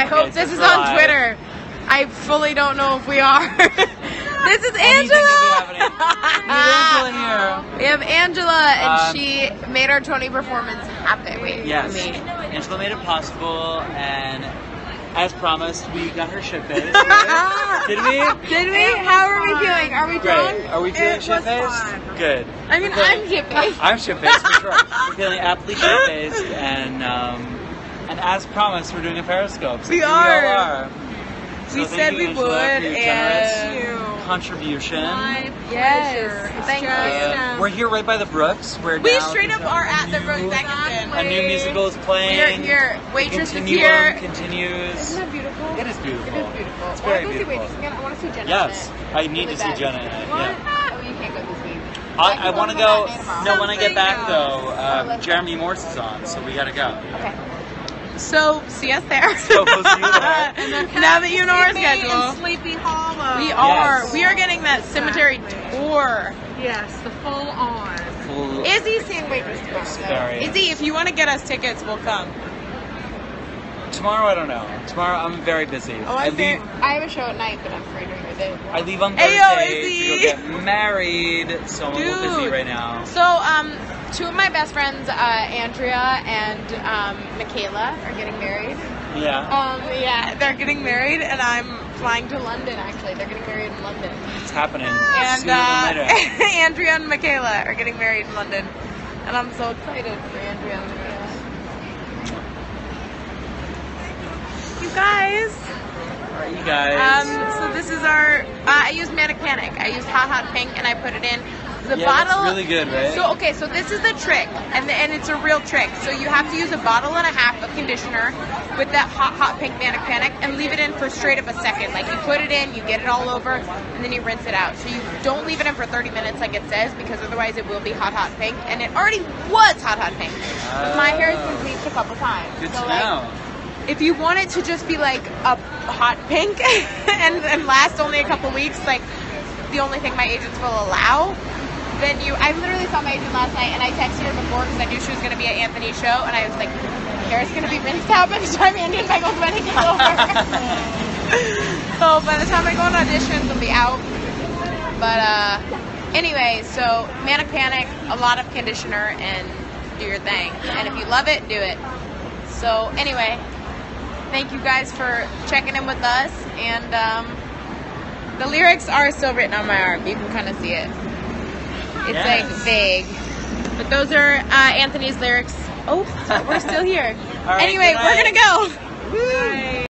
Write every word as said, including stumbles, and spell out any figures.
I hope okay, this is on live. Twitter. I fully don't know if we are. This is Angela. Is Angela here. We have Angela, and um, she made our Tony performance happen. Wait, yes, me. Angela made it possible, and as promised, we got her shit faced. Did we? Did we? How are we doing? Are we doing? Are we doing shit faced? Good. I mean, Good. I'm shit faced. I'm shit faced for sure. We're feeling aptly shit faced, and um, and as promised, we're doing a Periscope. So we, are. we all are. So we said we Angela would, and contribution. My yes, thank you. Uh, we're here right by the Brooks. We're we down straight up are at the Brooks. A new musical is playing. Your waitress is here. Continues. Isn't that beautiful? It is beautiful. It is beautiful. It's very well, I beautiful. See I want to see Jenna. Yes, I need to see Jenna. In it. Yeah. Oh, you can't go this week. I, I want to go. No, when I get back though, uh, Jeremy Morse is on, so we gotta go. Okay. So, see us there. So we'll see you there. And then now that you know our schedule. And Sleepy Hollow. We are. Yes. We are getting that cemetery exactly. tour. Yes, the full on. Full Izzy seeing waitress tomorrow. Izzy, if you want to get us tickets, we'll come. Tomorrow, I don't know. Tomorrow, I'm very busy. Oh, I, I leave. I have a show at night, but I'm free during the day. I leave on Thursday Ayo, to go get married. So I'm Dude. a little busy right now. So, um... two of my best friends, uh, Andrea and um, Michaela, are getting married. Yeah. Um, yeah, they're getting married, and I'm flying to London, actually. They're getting married in London. It's happening. And uh, Andrea and Michaela are getting married in London. And I'm so excited for Andrea and Michaela. You guys. All right, you guys. Um, so this is our... Uh, I used Manic Panic. I used Hot Hot Pink, and I put it in... The yeah, bottle, that's really good, right? So, okay, so this is the trick, and the, and it's a real trick. So you have to use a bottle and a half of conditioner with that hot, hot pink Manic Panic and leave it in for straight up a second. Like, you put it in, you get it all over, and then you rinse it out. So you don't leave it in for thirty minutes like it says, because otherwise it will be hot, hot pink. And it already was hot, hot pink. Uh, my hair has been bleached a couple times. Good so to like, know. If you want it to just be, like, a hot pink and, and last only a couple weeks, like, the only thing my agents will allow... Then you, I literally saw my agent last night, and I texted her before because I knew she was going to be at Anthony's show, and I was like, hair's going to be rinsed out by the time Andy and Michael's wedding is over. So by the time I go on auditions, it'll be out. But uh, anyway, so Manic Panic, a lot of conditioner, and do your thing. And if you love it, do it. So anyway, thank you guys for checking in with us. And um, the lyrics are still written on my arm. You can kind of see it. It's yes. like vague, but those are uh, Anthony's lyrics. Oh, we're still here. Right, anyway, we're gonna go.